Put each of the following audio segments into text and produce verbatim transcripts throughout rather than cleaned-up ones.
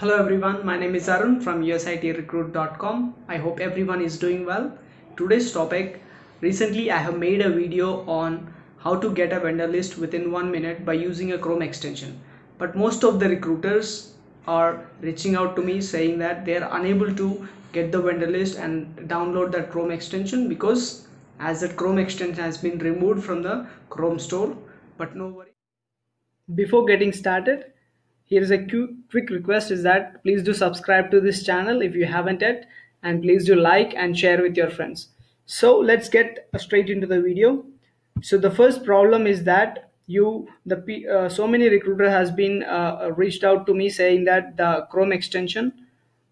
Hello everyone, my name is Arun from U S I T recruit dot com. I hope everyone is doing well. Today's topic, recently I have made a video on how to get a vendor list within one minute by using a Chrome extension. But most of the recruiters are reaching out to me saying that they are unable to get the vendor list and download that Chrome extension because as that Chrome extension has been removed from the Chrome store. But no worry. Before getting started, here is a quick request is that please do subscribe to this channel if you haven't yet, and please do like and share with your friends. So let's get straight into the video. So the first problem is that you the uh, so many recruiter has been uh, reached out to me saying that the Chrome extension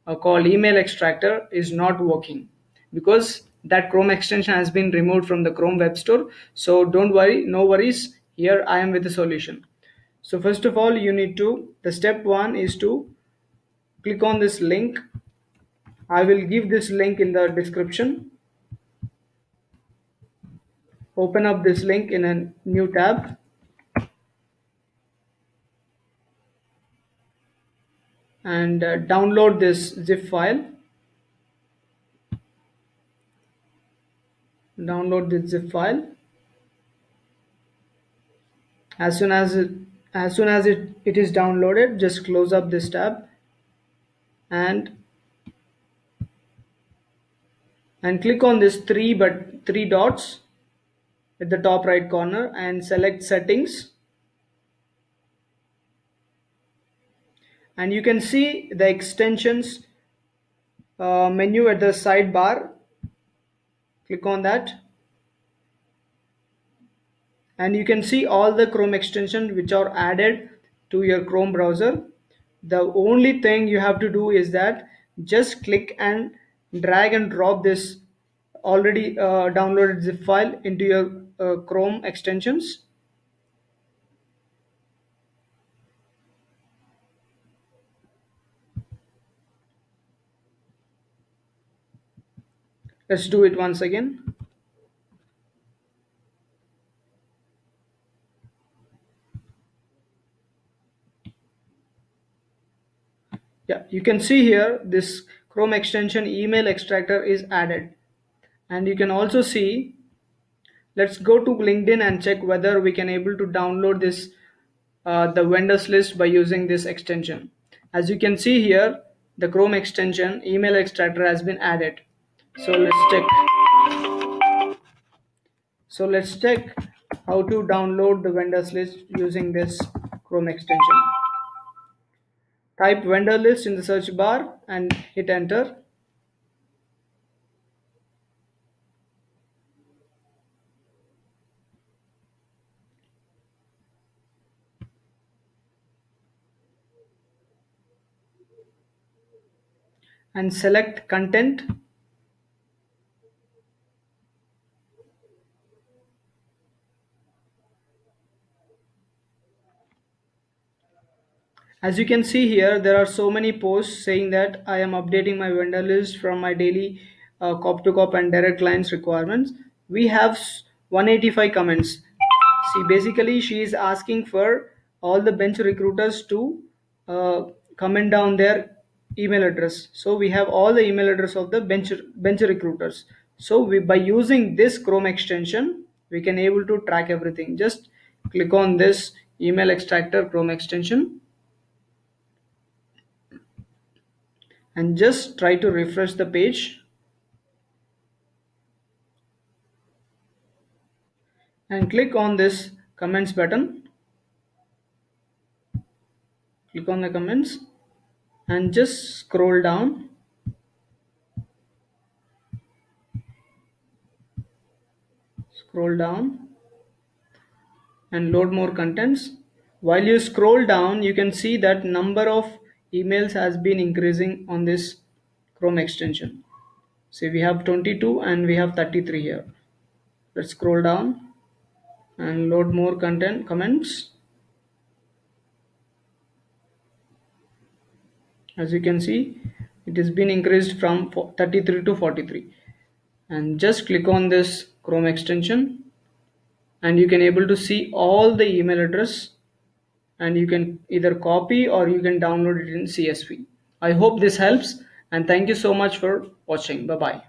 uh, called Email Extractor is not working because that Chrome extension has been removed from the Chrome web store. So don't worry, no worries. Here I am with the solution. So first of all, you need to, the step one is to click on this link. I will give this link in the description. Open up this link in a new tab. And uh, download this zip file. Download this zip file. As soon as it As soon as it, it is downloaded, just close up this tab and and click on this three but three dots at the top right corner and select settings. And you can see the extensions uh, menu at the sidebar. Click on that. And you can see all the Chrome extensions which are added to your Chrome browser. The only thing you have to do is that just click and drag and drop this already uh, downloaded zip file into your uh, Chrome extensions. Let's do it once again. Yeah, you can see here this Chrome extension Email Extractor is added, and you can also see, let's go to LinkedIn and check whether we can able to download this uh, the vendors list by using this extension. As you can see here, the Chrome extension Email Extractor has been added. So let's check. So let's check how to download the vendors list using this Chrome extension. Type vendor list in the search bar and hit enter. And select content. As you can see here, there are so many posts saying that I am updating my vendor list from my daily uh, cop to cop and direct clients requirements. We have one hundred eighty-five comments. See, basically she is asking for all the bench recruiters to uh, comment down their email address. So we have all the email address of the bench, bench recruiters. So we, by using this Chrome extension, we can able to track everything. Just click on this Email Extractor Chrome extension. And just try to refresh the page and click on this comments button. Click on the comments and just scroll down. Scroll down and load more contents. While you scroll down, you can see that number of emails has been increasing on this Chrome extension. So we have twenty-two and we have thirty-three here. Let's scroll down and load more content comments. As you can see, it has been increased from thirty-three to forty-three. And just click on this Chrome extension and you can able to see all the email address. And you can either copy or you can download it in C S V. I hope this helps, and thank you so much for watching. Bye bye.